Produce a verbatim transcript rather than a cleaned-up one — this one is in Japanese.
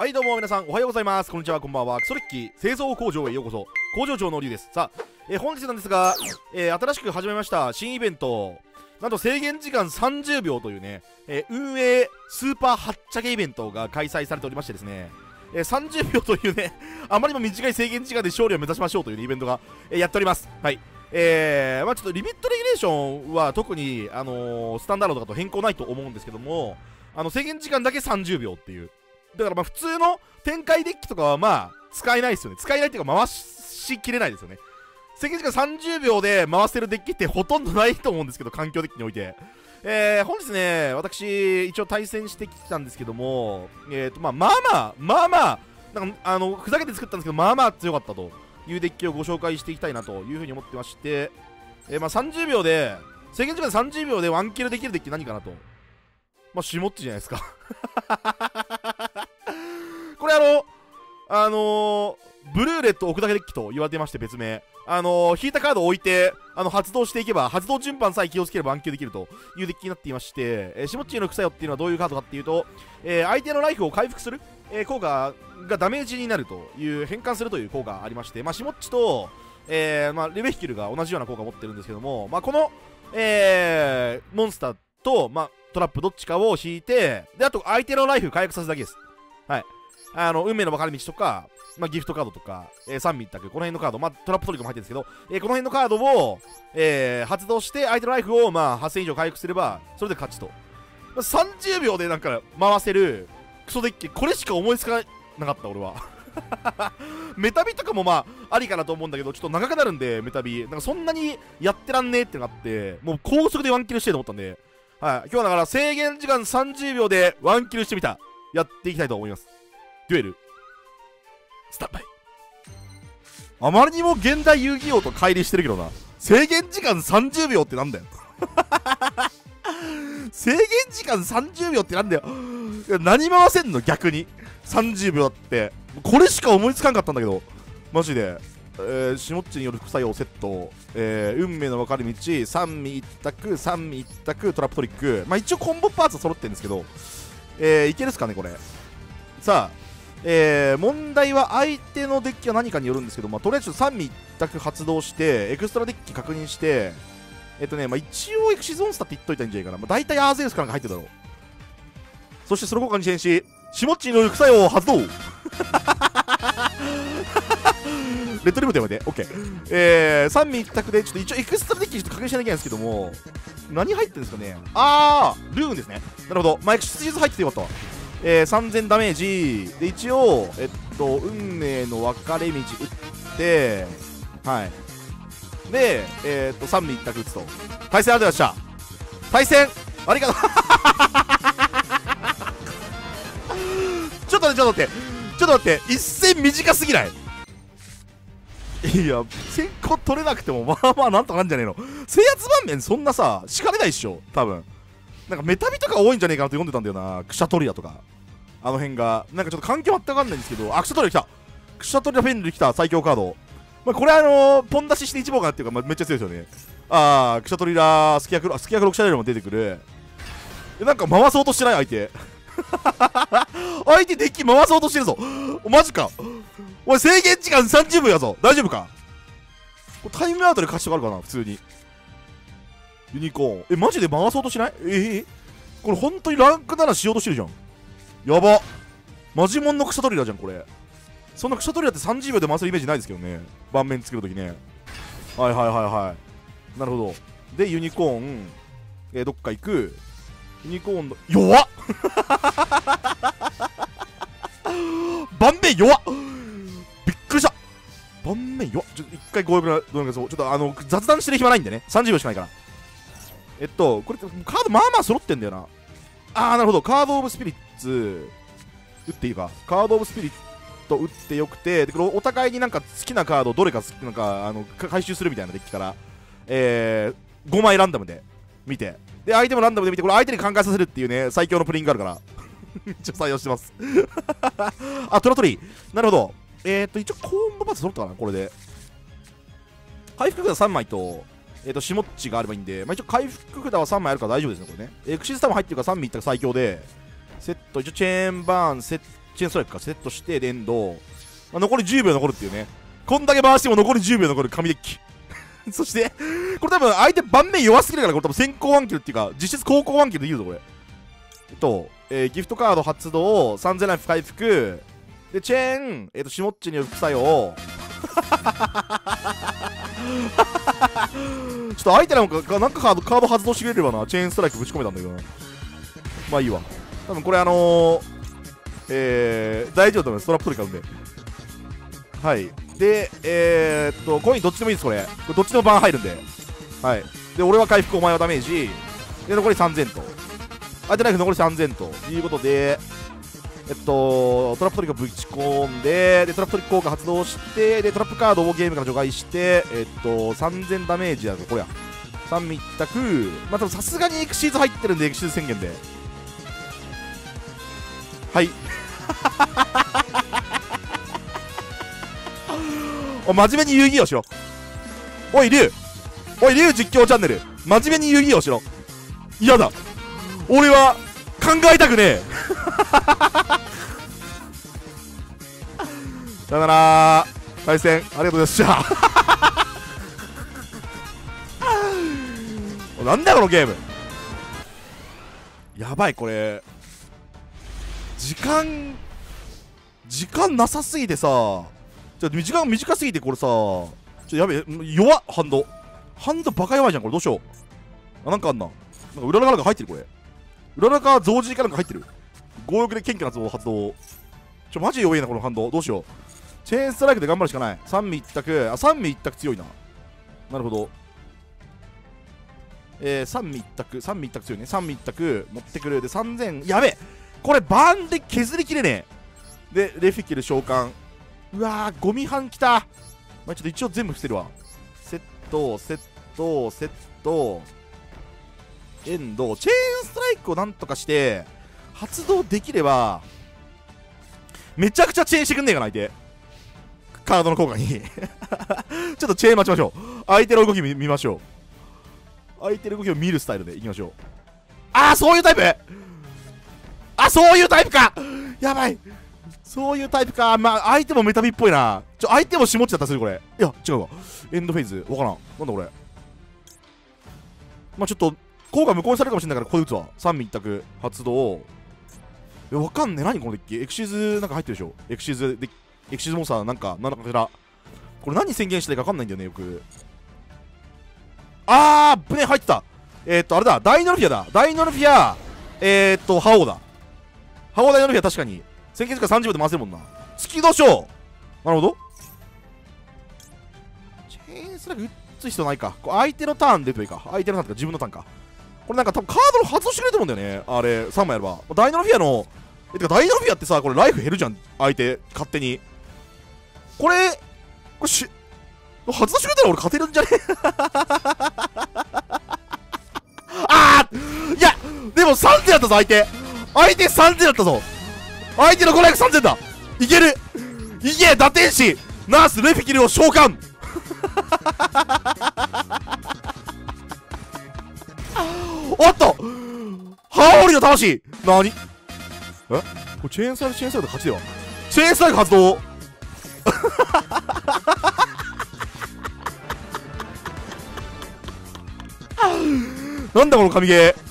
はいどうも皆さんおはようございます。こんにちは、こんばんは。クソリッキー製造工場へようこそ。工場長のリュウです。さあ、えー、本日なんですが、えー、新しく始めました新イベント、なんと制限時間さんじゅうびょうというね、えー、運営スーパーはっちゃけイベントが開催されておりましてですね、えー、さんじゅうびょうというねあまりにも短い制限時間で勝利を目指しましょうという、ね、イベントが、えー、やっております。はい、えー、まあちょっとリミットレギュレーションは特に、あのー、スタンダードとかと変更ないと思うんですけども、あの制限時間だけさんじゅうびょうっていう、だからまあ普通の展開デッキとかはまあ使えないですよね。使えないっていうか回しきれないですよね。制限時間さんじゅうびょうで回せるデッキってほとんどないと思うんですけど、環境デッキにおいて。えー、本日ね、私一応対戦してきたんですけども、えーとまあまあまあ、まあまあ、なんかあのふざけて作ったんですけど、まあまあ強かったというデッキをご紹介していきたいなというふうに思ってまして、えー、まあさんじゅうびょうで、制限時間さんじゅうびょうでワンキルできるデッキ何かなと。まあ、シモッチじゃないですか。これあの、あのー、ブルーレット置くだけデッキと言われてまして、別名。あのー、引いたカードを置いて、あの、発動していけば、発動順番さえ気をつければ暗記できるというデッキになっていまして、えー、シモッチーの副作用っていうのはどういうカードかっていうと、えー、相手のライフを回復する、えー、効果がダメージになるという、変換するという効果がありまして、まあ、シモッチと、えー、まあ、レベヒキルが同じような効果を持ってるんですけども、まあ、この、えー、モンスターと、まあ、トラップどっちかを引いて、で、あと相手のライフ回復させるだけです。はい。あの、運命の分かれ道とか、まあ、ギフトカードとか、えー、三密卓、この辺のカード、まあ、トラップトリックも入ってるんですけど、えー、この辺のカードを、えー、発動して、相手のライフを、まあ、はっせん以上回復すれば、それで勝ちと。まあ、さんじゅうびょうでなんか回せる、クソデッキ、これしか思いつかなかった、俺は。メタビとかもまあ、ありかなと思うんだけど、ちょっと長くなるんで、メタビ。なんかそんなにやってらんねえってのがあって、もう高速でワンキルしてと思ったんで、はい、今日はだから制限時間さんじゅうびょうでワンキルしてみた。やっていきたいと思います。デュエル、スタンバイ。あまりにも現代遊戯王と乖離してるけどな。制限時間さんじゅうびょうってなんだよ。制限時間さんじゅうびょうってなんだよ。何回せんの逆に。さんじゅうびょうだって。これしか思いつかんかったんだけど。マジで。えー、シモッチによる副作用セット、えー、運命の分かれ道、三味一択、三味一択、トラップトリック、まあ、一応コンボパーツは揃ってるんですけど、えー、いけるっすかね、これ。さあ、えー、問題は相手のデッキは何かによるんですけど、まあ、とりあえず三味一択発動して、エクストラデッキ確認して、えっとね、まあ、一応エクシゾンスタって言っといたんじゃないかな、まあ、大体アーゼウスかなんか入ってるだろう。そしてその効果に支援し、シモッチによる副作用を発動。レッドリブでもやめて、オッケー。えー、三味一択で、ちょっと一応エクストラデッキちょっと確認しなきゃいけないんですけども、何入ってるんですかね。あー、ルーンですね。なるほど。まあ、エクシーズ入っててよかったわ。えー、さんぜんダメージ。で、一応、えっと、運命の分かれ道打って、はい。で、えー、っと、三味一択打つと。対戦ありがとうございました。対戦ありがとう。ちょっと待って、ちょっと待って。ちょっと待って。一戦短すぎない？いや、先行取れなくても、まあまあなんとかなんじゃねえの。制圧盤面そんなさ、敷かれないっしょ、多分。なんかメタビとか多いんじゃねえかなと読んでたんだよな。クシャトリアとか。あの辺が。なんかちょっと環境全くわかんないんですけど、あ、クシャトリア来た。クシャトリアフェンル来た、最強カード。まあこれあのー、ポン出しして一望がっていうか、まあ、めっちゃ強いですよね。あー、クシャトリア、スキヤクロ、スキヤクロクシャトリアも出てくる。なんか回そうとしてない相手。相手デッキ回そうとしてるぞ。マジか。おい、制限時間さんじゅうびょうやぞ。大丈夫かこれタイムアウトで勝ちとかあるかな普通に。ユニコーン。え、マジで回そうとしない？ええ、これ本当にランクななしようとしてるじゃん。やば。マジモンのクシャトリラじゃん、これ。そんなクシャトリラってさんじゅうびょうで回せるイメージないですけどね。盤面作るときね。はいはいはいはい。なるほど。で、ユニコーン。えー、どっか行く。ユニコーンの。弱っ盤面弱っ盤面弱っ。ちょっと一回強力な動画そう。ちょっとあの、雑談してる暇ないんでね。さんじゅうびょうしかないから。えっと、これ、カードまあまあ揃ってんだよな。あー、なるほど。カードオブスピリッツ、打っていいか。カードオブスピリット打ってよくて、でこれお互いになんか好きなカード、どれか好きなんか、あの、回収するみたいなデッキから、えー、ごまいランダムで見て。で、相手もランダムで見て、これ相手に考えさせるっていうね、最強のプリンがあるから。一応採用してます。あ、トラトリー。なるほど。えーと、一応コンボパーツ揃ったかなこれで。回復札さんまいと、えーと、シモッチがあればいいんで、まあ、一応回復札はさんまいあるから大丈夫ですね、これね。エクシスタも入ってるからさんまいいったら最強で、セット、一応チェーンバーン、セッチェーンストライクかセットして連動、まあ、残りじゅうびょう残るっていうね。こんだけ回しても残りじゅうびょう残る神デッキそしてこれ多分相手盤面弱すぎるから、これ多分先行ワンキルっていうか実質後攻ワンキルできるぞこれと、えー、ギフトカード発動、さんぜんライフ回復でチェーン、えー、とシモッチによる副作用ちょっと相手なんかなんかカードカード発動してくれればな、チェーンストライクぶち込めたんだけどな。まあいいわ、多分これあのー、えー、大丈夫だと思います。トラップ取り買うんで、はいで、えー、っとコインどっちでもいいですこれ。これどっちの番入るんで、はいで俺は回復、お前はダメージで残りさんぜんと、相手ナイフ残りさんぜんということで、えっと、トラップトリックをぶち込んで、でトラップトリック効果発動して、でトラップカードをゲームから除外して、えっと、さんぜんダメージだぞ、これや。さん密着、まあ、多分さすがにエクシーズ入ってるんで、エクシーズ宣言で。はい。お、真面目に遊戯をしろ。おい、竜。おい、竜実況チャンネル。真面目に遊戯をしろ。嫌だ。俺は考えたくねえ。さよなら、対戦ありがとうございましたなんだこのゲーム、やばいこれ時間時間なさすぎてさ、ちょっと時間短すぎてこれさ、ちょっとやべえ、弱っ、ハンドハンドバカ弱いじゃんこれ、どうしよう。あ、なんかあんな、なんか裏中なんか入ってるこれ、裏中増尻かなんか入ってる。強欲で謙虚な発動、ちょマジ弱いなこの反動、どうしよう。チェーンストライクで頑張るしかない。三味一択、あ三味一択強いな、なるほど。えー、三味一択、三味一択強いね。三味一択持ってくるでさんぜん、やべえこれバーンで削りきれねえ。でレフィキル召喚、うわーゴミ班きた。まあ、ちょっと一応全部伏せるわ。セットセットセットエンド、チェーンストライクをなんとかして発動できれば、めちゃくちゃチェーンしてくんねえかな、相手。カードの効果に。ちょっとチェーン待ちましょう。相手の動き見ましょう。相手の動きを見るスタイルでいきましょう。ああ、そういうタイプ、あ、そういうタイプか、やばい。そういうタイプか。まあ、相手もメタビっぽいな。ちょ、相手も下持ちだったりする、これ。いや、違うわ。エンドフェイズ。わからん。なんだこれ。まあ、ちょっと、効果無効にされるかもしれないから、ここで打つわ。三味一択、発動。え、わかんねえ、何このデッキ。エクシーズなんか入ってるでしょ。エクシーズで、エクシーズモンスターなんか、なんだかしら。これ何宣言していいかわかんないんだよね、よく。あー、船入ってた。えー、っと、あれだ、ダイノルフィアだ。ダイノルフィア、えー、っと、覇王だ。覇王ダイノルフィア、確かに。宣言時間さんじゅうびょうで回せるもんな。月土賞、なるほど。チェーンスラグ打つ必要ないか。これ相手のターンで打てばいいか。相手のターンとか、自分のターンか。これなんか多分カードの発動してくれると思うんだよね。あれ、さんまいやれば。ダイナロフィアの、え、てかダイナロフィアってさ、これライフ減るじゃん。相手、勝手に。これ、これし、発動してくれたら俺勝てるんじゃねあー、いや、でもさんぜんだったぞ、相手。相手さんぜんだったぞ。相手のごライフさんぜんだ。いける。いけ、打天使、ナース、レフィキルを召喚おっと、羽織の魂、なに、えこれチェーンスライド、チェーンスライド勝ちでは、チェーンスライド発動なんだこの神ゲー。